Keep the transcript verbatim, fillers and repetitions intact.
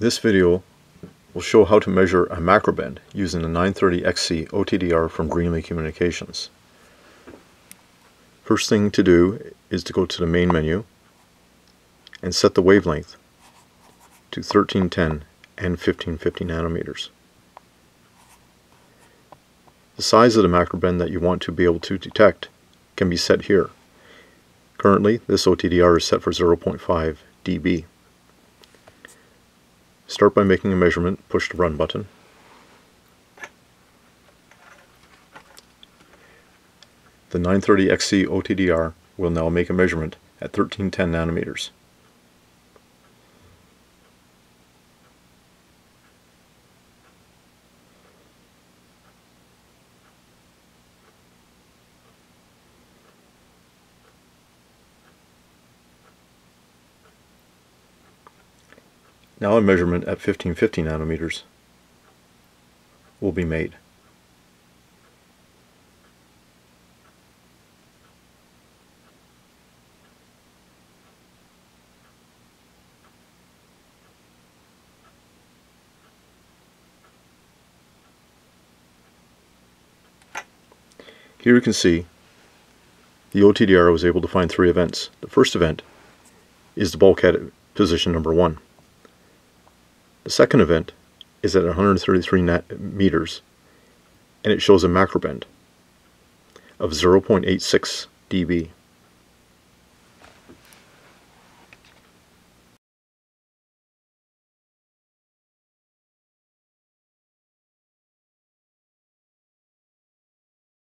This video will show how to measure a macrobend using the nine thirty X C O T D R from Greenlee Communications. First thing to do is to go to the main menu and set the wavelength to thirteen ten and fifteen fifty nanometers. The size of the macrobend that you want to be able to detect can be set here. Currently, this O T D R is set for zero point five D B. Start by making a measurement, push the run button. The nine thirty X C O T D R will now make a measurement at thirteen ten nanometers. Now a measurement at fifteen fifty nanometers will be made. Here you can see the O T D R was able to find three events. The first event is the bulkhead at position number one. The second event is at one hundred thirty-three meters, and it shows a macrobend of zero point eight six D B.